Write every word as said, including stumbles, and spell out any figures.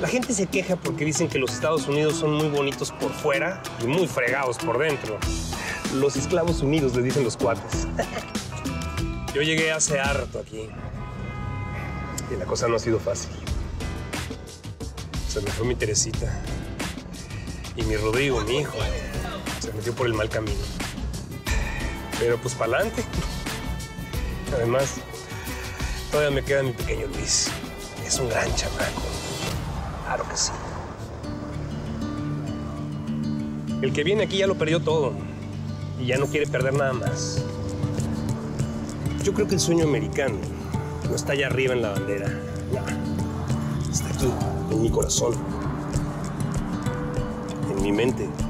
La gente se queja porque dicen que los Estados Unidos son muy bonitos por fuera y muy fregados por dentro. Los esclavos unidos, les dicen los cuates. Yo llegué hace harto aquí y la cosa no ha sido fácil. Se me fue mi Teresita y mi Rodrigo, mi hijo. Se metió por el mal camino. Pero pues pa'lante. Además, todavía me queda mi pequeño Luis. Es un gran chamaco. Claro que sí. El que viene aquí ya lo perdió todo y ya no quiere perder nada más. Yo creo que el sueño americano no está allá arriba en la bandera. No. Está aquí, en mi corazón, en mi mente.